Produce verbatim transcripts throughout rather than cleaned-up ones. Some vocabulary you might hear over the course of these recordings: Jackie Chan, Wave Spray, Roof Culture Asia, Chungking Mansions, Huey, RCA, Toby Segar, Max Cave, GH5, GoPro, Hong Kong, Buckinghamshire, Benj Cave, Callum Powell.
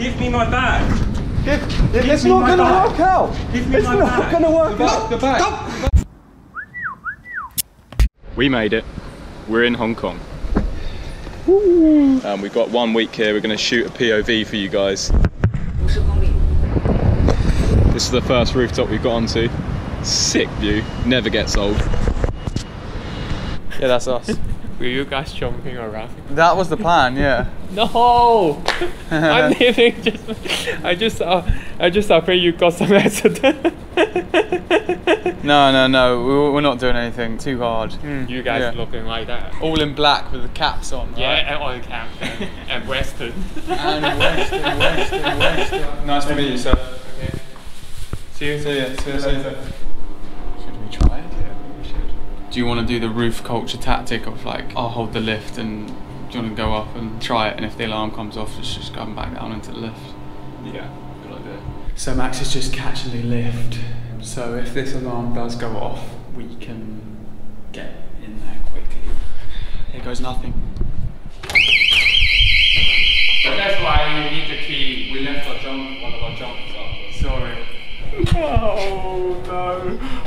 Give me my bag. Give, give it's not going to work out. Give me it's my bag. It's not going to work out. The bag. The bag. We made it. We're in Hong Kong. Um, we've got one week here. We're going to shoot a P O V for you guys. This is the first rooftop we've got onto. Sick view. Never gets old. Yeah, that's us. Were you guys jumping or rafting? That was the plan, yeah. No! I'm leaving. Just, I just, uh, I just afraid you got some accident. No, no, no. We're not doing anything too hard. Mm. You guys yeah. looking like that. All in black with the caps on, right? Yeah, and all the caps. And western. And western, western, western. Nice to meet you, sir. Okay. See you. See you. See you later. Should we try it? Do you want to do the roof culture tactic of like, I'll hold the lift and do you want to go up and try it, and if the alarm comes off, just, just come back down into the lift? Yeah, good idea. So Max is just catching the lift, so if this alarm does go off, we can get in there quickly. Here goes nothing. But that's why we need the key. We left our jump, one of our jumpers up. Sorry. Oh no!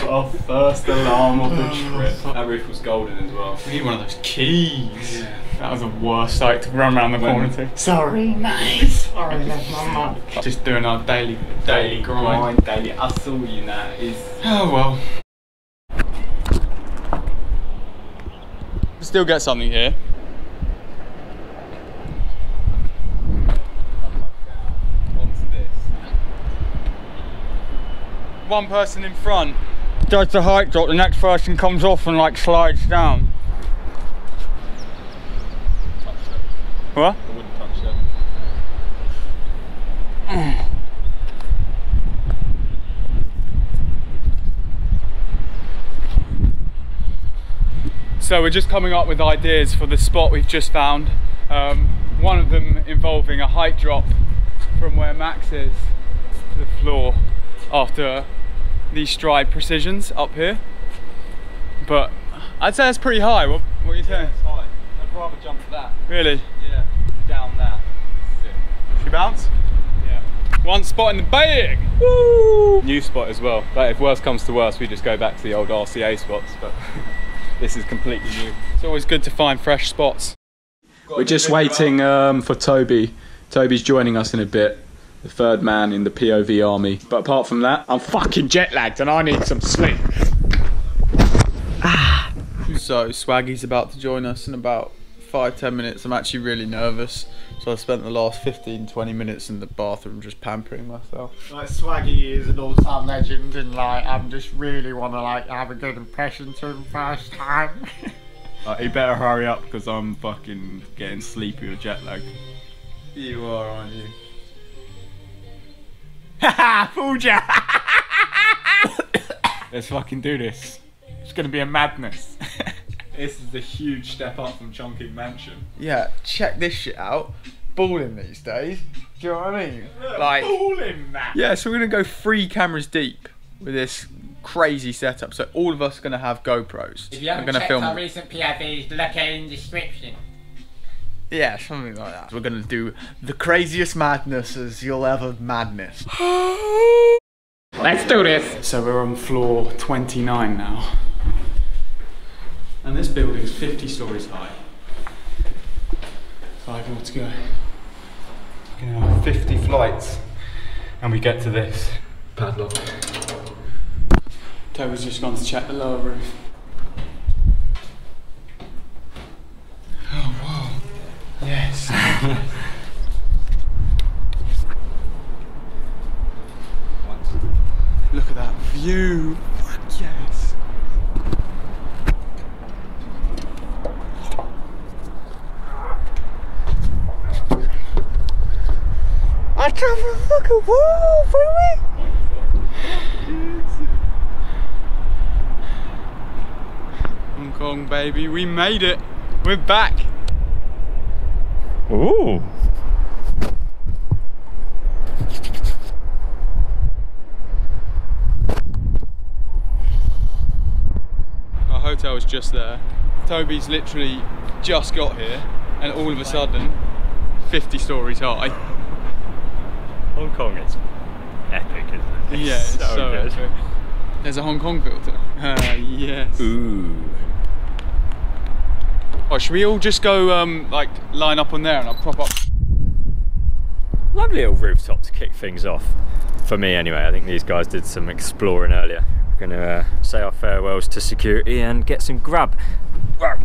Our first alarm of the trip. That roof was golden as well. We need one of those keys. Yeah. That was the worst sight to run around the corner to. Sorry, mate. Sorry, left my mic. Just doing our daily, daily grind, grind daily hustle. You know, is oh well. Still get something here. One person in front does the height drop, the next person comes off and like slides down. Touch them. What? I wouldn't touch them. So we're just coming up with ideas for the spot we've just found. Um, one of them involving a height drop from where Max is to the floor after these stride precisions up here, but I'd say that's pretty high. What, what do you think? Yeah, it's high. I'd rather jump to that. Really? Yeah, down that. Should we bounce? Yeah. One spot in the bag! Woo! New spot as well. But if worse comes to worse, we just go back to the old R C A spots, but this is completely new. It's always good to find fresh spots. We're just waiting um, for Toby. Toby's joining us in a bit. The third man in the P O V army. But apart from that, I'm fucking jet lagged and I need some sleep. Ah. So Swaggy's about to join us in about five, ten minutes. I'm actually really nervous. So I spent the last fifteen, twenty minutes in the bathroom just pampering myself. Like Swaggy is an all-time legend and like, I'm just really want to like have a good impression to him first time. uh, he better hurry up because I'm fucking getting sleepy with jet lag. You are, aren't you? Haha, fooled ya! Let's fucking do this. It's gonna be a madness. This is a huge step up from Chungking Mansion. Yeah, check this shit out. Balling these days. Do you know what I mean? Like, balling that! Yeah, so we're gonna go three cameras deep with this crazy setup. So all of us are gonna have GoPros. If you haven't gonna checked film our recent P O Vs, look in the description. Yeah, something like that. We're gonna do the craziest madnesses you'll ever madness. Let's do this! So we're on floor twenty-nine now. And this building's fifty stories high. Five more to go. We're gonna have fifty flights. And we get to this. Padlock. Toby's just gone to check the lower roof. Yes. Look at that view. Fuck yes. I travel fucking wall, really? Hong Kong, baby, we made it. We're back. Ooh. Our hotel is just there. Toby's literally just got here and all of a sudden fifty stories high. Hong Kong is epic, isn't it? It's yeah, it's so, so good. Epic. There's a Hong Kong filter. Uh, yes. Ooh. Oh, should we all just go um, like line up on there and I'll prop up? Lovely little rooftop to kick things off. For me anyway, I think these guys did some exploring earlier. We're going to uh, say our farewells to security and get some grub. Here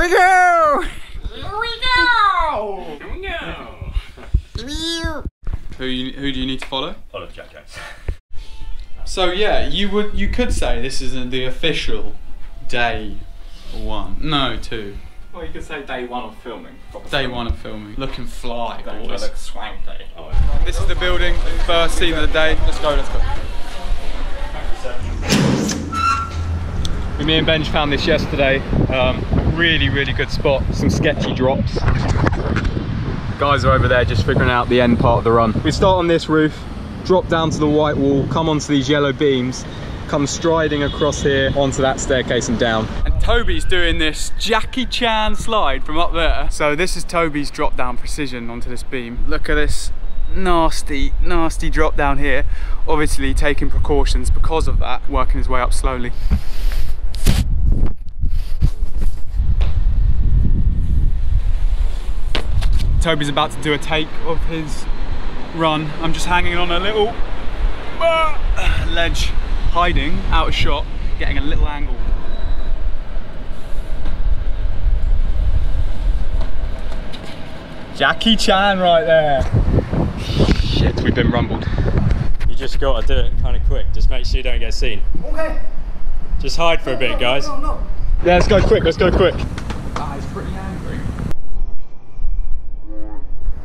we go! Here we go! Here we go! Who, you, who do you need to follow? Follow the jackets. So yeah, you would you could say this is the official day one, no two. Well, you could say day one of filming. Day filming. one of filming. Looking fly. Day one looks swanky. Oh. This is the building, first scene of the day. Let's go. Let's go. Me and Benj found this yesterday. Um, really, really good spot. Some sketchy drops. Guys are over there just figuring out the end part of the run. We start on this roof, drop down to the white wall, come onto these yellow beams, come striding across here onto that staircase and down. And Toby's doing this Jackie Chan slide from up there. So this is Toby's drop down precision onto this beam. Look at this nasty, nasty drop down here. Obviously taking precautions because of that, working his way up slowly. Toby's about to do a take of his run. I'm just hanging on a little ledge, hiding out of shot, getting a little angle. Jackie Chan right there. Shit, we've been rumbled. You just gotta do it kind of quick. Just make sure you don't get seen. Okay. Just hide for no, a bit, no, guys. No, no. Yeah, let's go quick, let's go quick. That is pretty angry.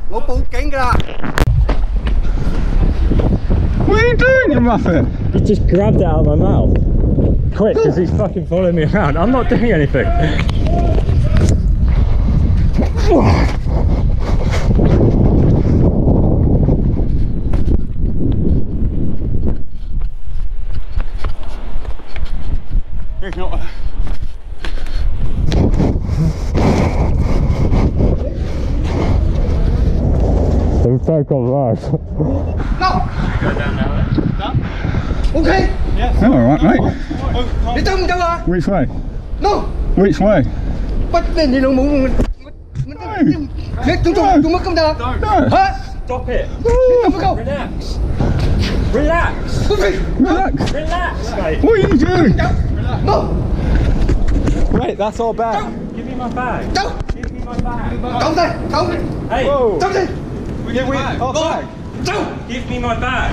What are you doing, you muffin? He just grabbed it out of my mouth. Quick, because he's fucking following me around. I'm not doing anything. He's not. Take a ride. No! Go down now then. Down? Okay! Yes. Oh, alright, no, mate. Right. Oh, right. Which way? No! Which way? No! No! No! Stop it! No. Relax! Relax! Relax! Relax, mate! What are you doing? No! Wait, that's all bad. No. Give me my bag. No. Give me my bag. Don't say! Don't! Hey! Don't! Give me my bag. Don't give me my bag.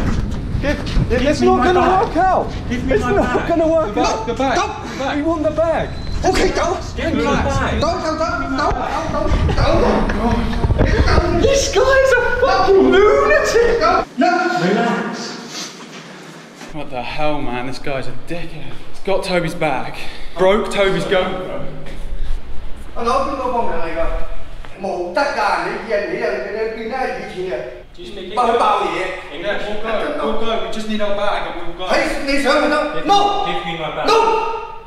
Give, give it's not going to work out. Give me it's my not going to work the out. The bag. Don't. The bag. We want the bag. Okay, don't. Give, give me my bag. Don't, don't, don't, don't, don't, don't. This guy's a fucking lunatic. No. Relax. What the hell, man? This guy's a dickhead. He's got Toby's bag. Broke Toby's gun. Do you speak English? English? We'll go, we'll go, we just need our bag and we'll go. Give, no! Give me my bag. No!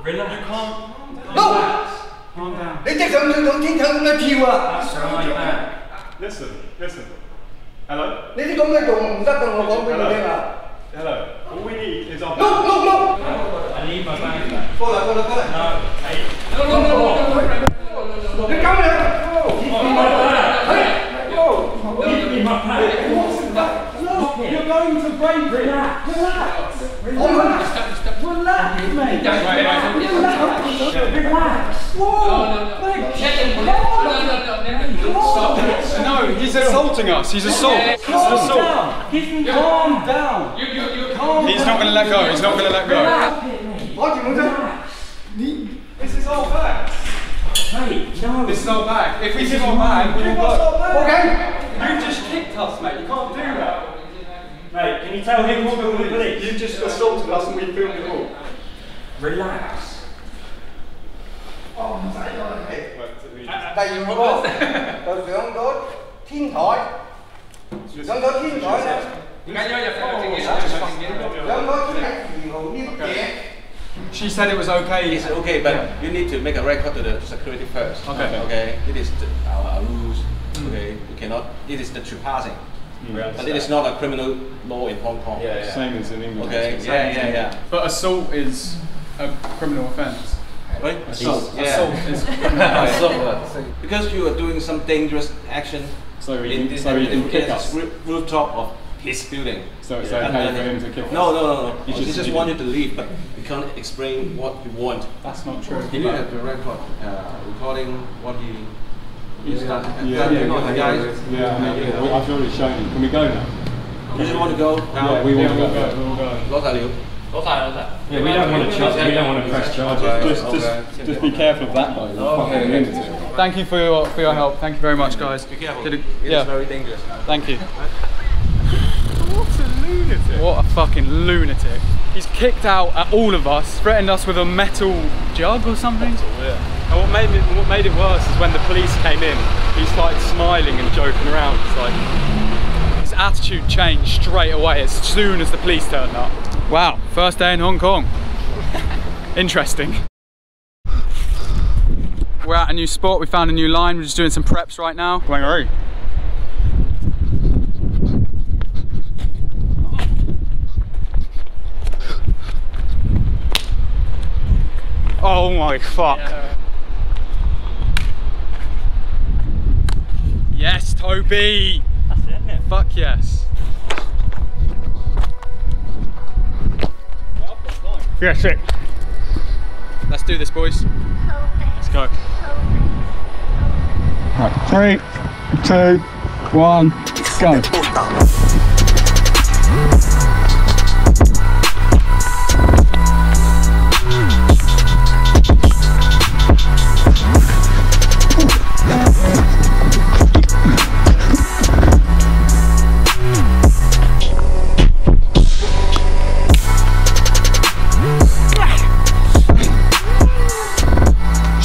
Relax. You can't. No! Calm down. That's my bag. Listen, listen. Hello? Hello? Hello. All we need is our bag. No, no, no! I need my bag back. Follow, follow, follow. No, hey. No, no, no, no, no, no, no. You're going to break. Relax. Relax. Relax. Relax, mate. Relax. Relax. Whoa. No, he's insulting us. He's assault. Calm down. Calm down. He's not going to let go. He's not going to let go. This is all facts. Mate, no. This is our bag. If we give our bag, we'll go. Okay? You just kicked us, mate. You can't do that. Mate, can you tell him what we're going to? You just assaulted us and we filmed it all. Relax. Oh, my God. Hey, she said it was okay. It's okay, but yeah. You need to make a record to the security first. Okay. Okay. It is the, our rules. Mm. Okay. You cannot. It is the trespassing. Mm. I think it's not a criminal law in Hong Kong. Yeah, yeah. Same as in England. Okay. Same yeah, yeah, yeah. But assault is a criminal offence. Right? Assault. Yeah. Assault is criminal assault. Because you are doing some dangerous action. So we in, can, so in, in, kick us. Rooftop of his building. So it's yeah. okay for him to kick us? No, no, no. no. He just, just wanted to leave, but we can't explain what we want. That's not true. He needed to record, uh, recording what he... Yeah, yeah, yeah. I've already shown you. Can we go now? You just want to go now? Yeah, we want to go. Yeah, we don't want to charge. We don't want to press charges. Just, just, just be careful of that, though. Okay. Thank you for your for your help. Thank you very much, guys. Be careful. It is very dangerous. Thank you. What a lunatic! What a fucking lunatic! He's kicked out at all of us, threatened us with a metal jug or something. And what made, it, what made it worse is when the police came in, he started smiling and joking around. It's like, his attitude changed straight away as soon as the police turned up. Wow, first day in Hong Kong. Interesting. We're at a new spot, we found a new line, we're just doing some preps right now. Wangaroo. Oh my fuck. Yeah. Yes, Toby! That's it, isn't it? Fuck yes. Yeah, sick. Let's do this, boys. Let's go. Right, three, two, one, go.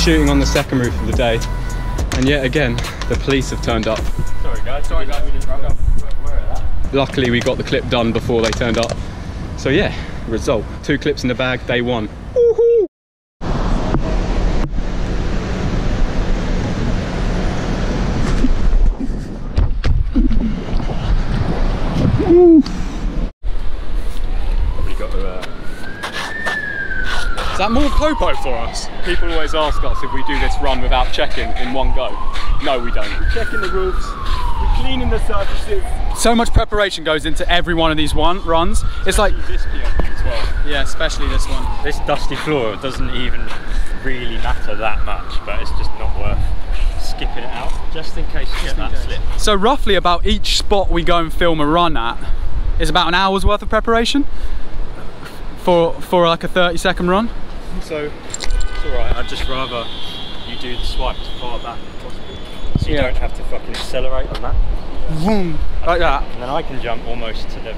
Shooting on the second roof of the day, and yet again the police have turned up. Sorry guys, sorry guys, we didn't rock up. Where are that? Luckily we got the clip done before they turned up. So yeah, result: two clips in the bag, day one. Woohoo! Is that more popo for us? People always ask us if we do this run without checking in one go. No, we don't. We're checking the roofs, we're cleaning the surfaces. So much preparation goes into every one of these one runs. It's especially like this P O V as well. Yeah, especially this one. This dusty floor doesn't even really matter that much, but it's just not worth skipping it out just in case you get that slip. So roughly about each spot we go and film a run at is about an hour's worth of preparation for for like a thirty second run. So it's alright, I'd just rather you do the swipe as far back as possible. So you yeah. don't have to fucking accelerate on that. Vroom, like that. And then I can jump almost to the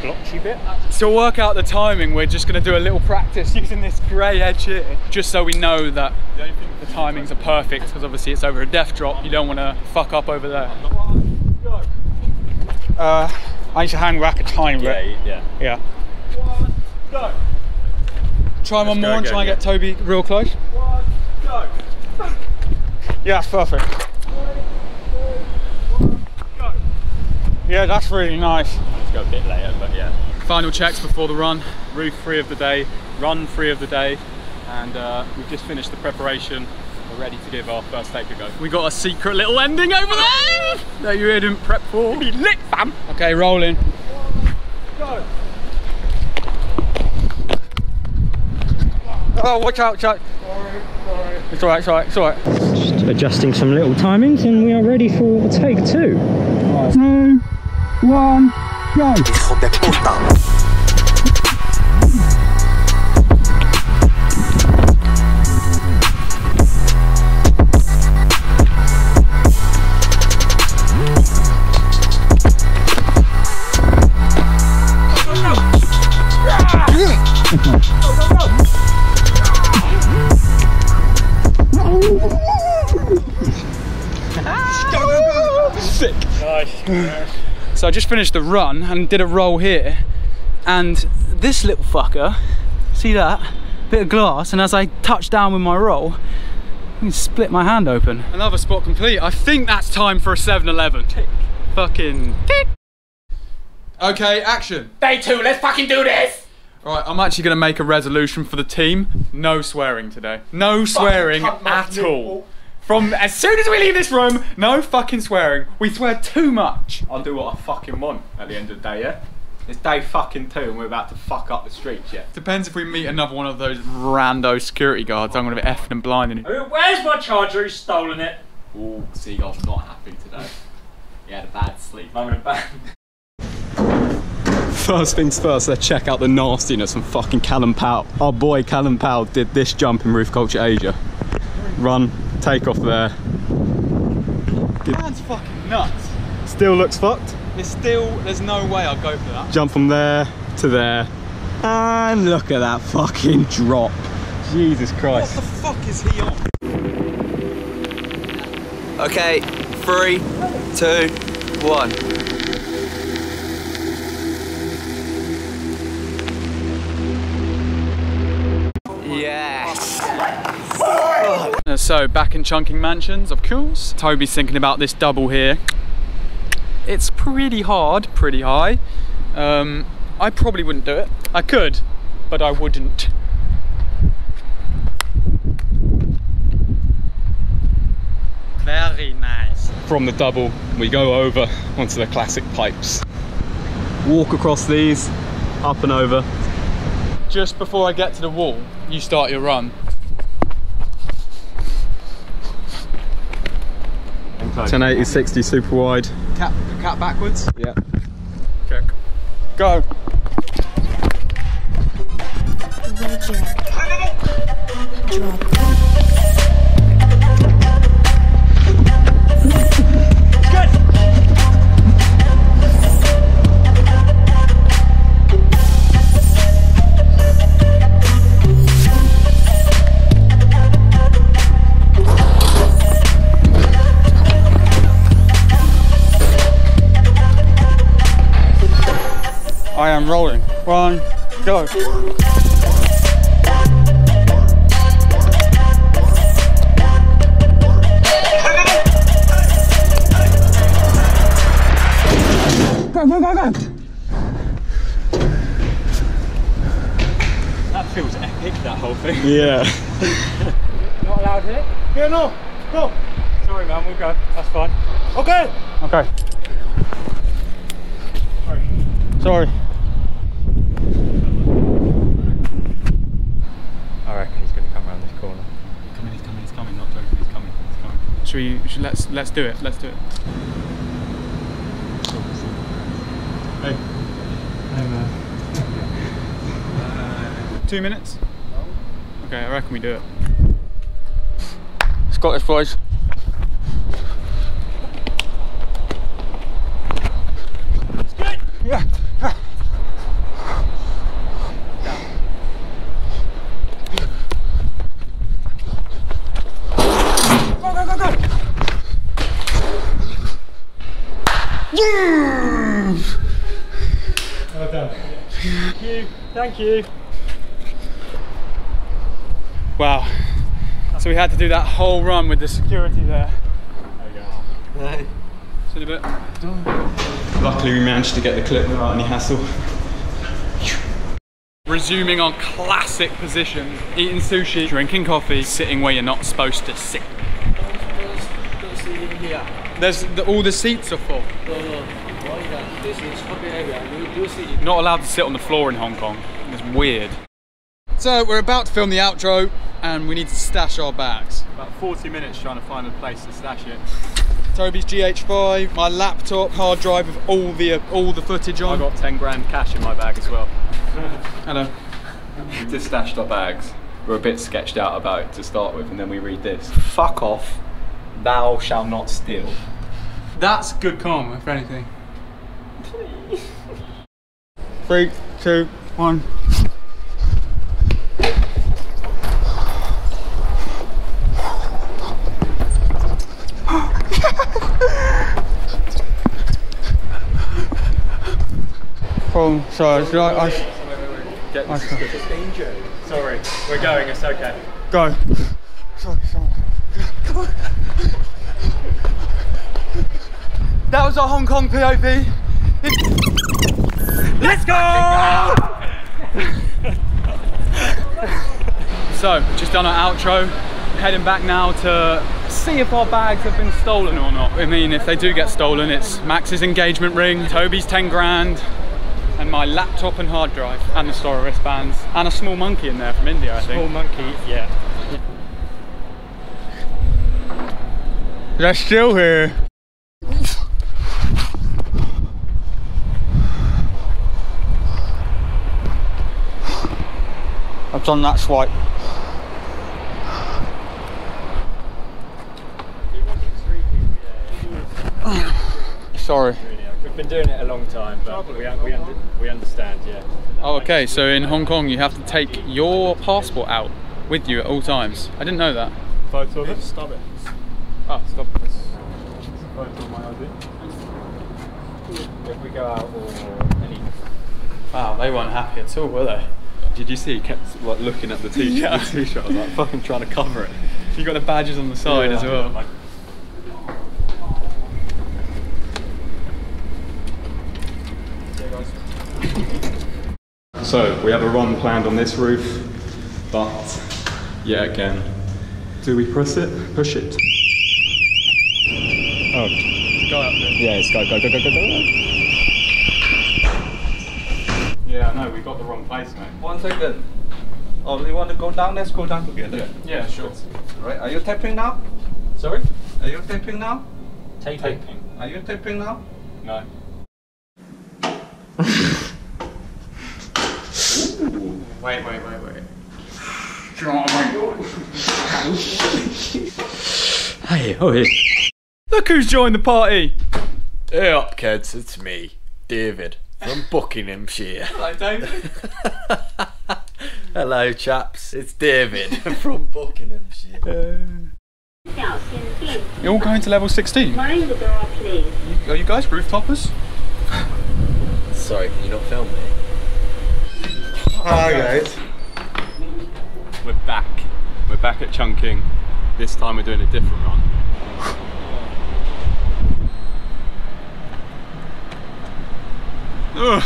blotchy bit. So we'll work out the timing, we're just going to do a little practice using this grey edge here. Just so we know that the timings are perfect, because obviously it's over a death drop, you don't want to fuck up over there. Uh, I need to hang rack a time, yeah, right? Yeah. Yeah. One, go. Try one more and try and get Toby real close. One, go. Yeah, that's perfect. Three, two, one, go. Yeah, that's really nice. Let's go a bit later, but yeah. Final checks before the run. Roof free of the day, run free of the day, and uh, we've just finished the preparation. We're ready to give our first take a go. We got a secret little ending over there that you didn't prep for. Be lit, fam. Okay, rolling. One, go. Oh, watch out, watch out. Sorry, sorry. It's alright, it's alright, it's alright. Just adjusting some little timings and we are ready for take two. Right. Two, one, go. Hijo de puta. So I just finished the run and did a roll here, and this little fucker, see that? Bit of glass, and as I touched down with my roll, I can split my hand open. Another spot complete. I think that's time for a seven eleven. Fucking tick. Okay, action. Day two, let's fucking do this! Alright, I'm actually going to make a resolution for the team. No swearing today. No swearing at all. From as soon as we leave this room, no fucking swearing. We swear too much. I'll do what I fucking want at the end of the day, yeah? It's day fucking two and we're about to fuck up the streets, yeah? Depends if we meet another one of those rando security guards. I'm going to be effing and blinding. Where's my charger? Who's stolen it? Ooh, Seagull's not happy today. He had a bad sleep. I'm in bed. First things first, let's check out the nastiness from fucking Callum Powell. Our boy Callum Powell did this jump in Roof Culture Asia. Run, take off there. That's fucking nuts. Still looks fucked. There's still, there's no way I'd go for that. Jump from there to there. And look at that fucking drop. Jesus Christ. What the fuck is he on? Okay, three, two, one. Yes. Yes. So back in Chungking Mansions, of course. Toby's thinking about this double here. It's pretty hard, pretty high. Um, I probably wouldn't do it. I could, but I wouldn't. Very nice. From the double, we go over onto the classic pipes. Walk across these, up and over. Just before I get to the wall, you start your run. ten eighty sixty super wide. Cat, cat backwards? Yeah. Check. Go! I am rolling. One, go. Go, go, go, go. That feels epic, that whole thing. Yeah. Not allowed here? Yeah, no. Go. Sorry, man, we'll go. That's fine. Okay. Okay. Sorry. Sorry. Should we, should, let's let's do it. Let's do it. Hey. Hey man. Two minutes. Okay, I reckon we do it. Scottish boys. It's good. Yeah. Well done. Thank you. Thank you. Wow. So we had to do that whole run with the security there. There you go. Hey. See you in a bit. Done. Luckily we managed to get the clip without any hassle. Resuming our classic position. Eating sushi, drinking coffee, sitting where you're not supposed to sit. There's the, all the seats are full. Not allowed to sit on the floor in Hong Kong. It's weird. So we're about to film the outro and we need to stash our bags. About forty minutes trying to find a place to stash it. Toby's G H five, my laptop, hard drive with all the all the footage on. I got ten grand cash in my bag as well. Hello. We just stashed our bags. We're a bit sketched out about it to start with, and then we read this. Fuck off. Thou shall not steal. That's good karma, if anything. Please. Three, two, one. From sorry, should I? I Get this is danger. Sorry, we're going. It's okay. Go. Sorry, sorry. Come on. That was our Hong Kong P O V. Let's go! So, just done our outro. Heading back now to see if our bags have been stolen or not. I mean, if they do get stolen, it's Max's engagement ring, Toby's ten grand, and my laptop and hard drive, and the Sora wristbands, and a small monkey in there from India, I think. Small monkey, yeah. They're still here. I've done that swipe. Sorry. We've been doing it a long time, but we, we, we understand, yeah. Oh, okay, so in Hong Kong you have to take your passport out with you at all times. I didn't know that. Photo of it? Stop it. Oh, stop this. Photo of my I D. If we go out or any... Wow, they weren't happy at all, were they? Did you see he kept like looking at the t-shirt? Yeah. The t-shirt was like fucking trying to cover it. You got the badges on the side, yeah, as well. Like... So we have a run planned on this roof, but yeah, again, do we press it? Push it. Oh, go up there. Yeah, it's go go go go go go. Yeah, no, we got the wrong place, mate. One second. Oh, you want to go down? Let's go down together. Yeah, yeah, sure. Right, are you taping now? Sorry? Are you taping now? Taping. taping. Are you taping now? No. Ooh. Wait, wait, wait, wait. Hey, oh, hey. Look who's joined the party. Hey up, kids, it's me, David. From Buckinghamshire. Hello, David. Hello, chaps. It's David from Buckinghamshire. Uh, You're all going to level sixteen. Mind the door, please. You, are you guys rooftoppers? Sorry, can you not film me? Hi, guys. We're back. We're back at Chungking. This time we're doing a different run. Ugh.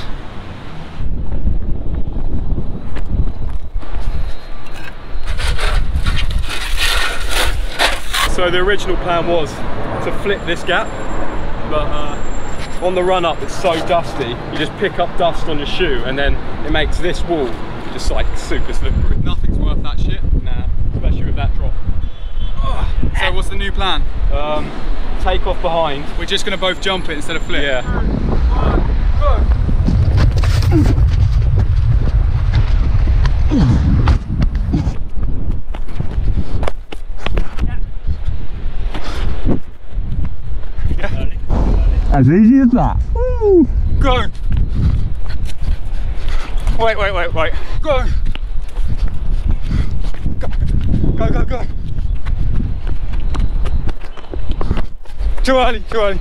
So the original plan was to flip this gap, but uh, on the run up it's so dusty, you just pick up dust on your shoe and then it makes this wall just like super slippery. Nothing's worth that shit, nah, especially with that drop. Ugh. So what's the new plan? Um, take off behind. We're just going to both jump it instead of flip. Yeah. As easy as that. Ooh. Go. Wait, wait, wait, wait. Go. Go, go, go, go. Too early, too early.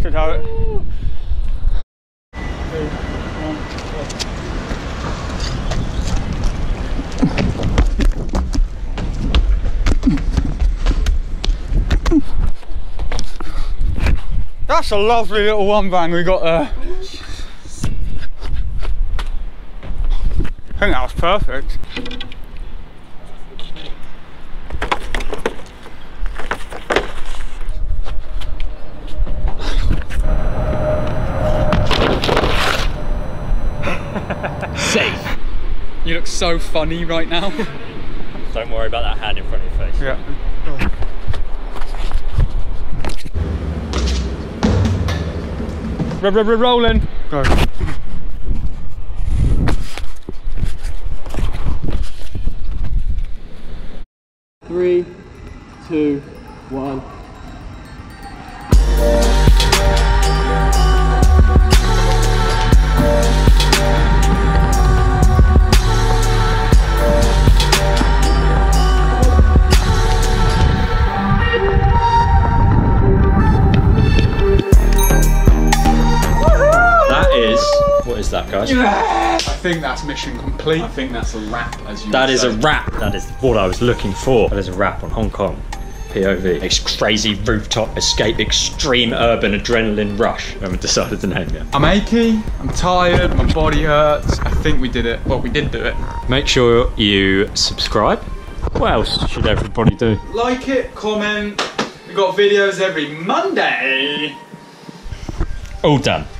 Should have it. Ooh. Two, one, four. That's a lovely little one bang we got there. I think that was perfect. Safe. You look so funny right now. Don't worry about that hand in front of your face. Yeah. R -r -r rolling. Go. Three, two, one. That, guys? Yeah. I think that's mission complete. I think that's a wrap. As you that is say. a wrap. That is what I was looking for. That is a wrap on Hong Kong. P O V. It's crazy rooftop escape, extreme urban adrenaline rush. I haven't decided the name yet. I'm achy, I'm tired, my body hurts. I think we did it. Well, we did do it. Make sure you subscribe. What else should everybody do? Like it, comment. We've got videos every Monday. All done.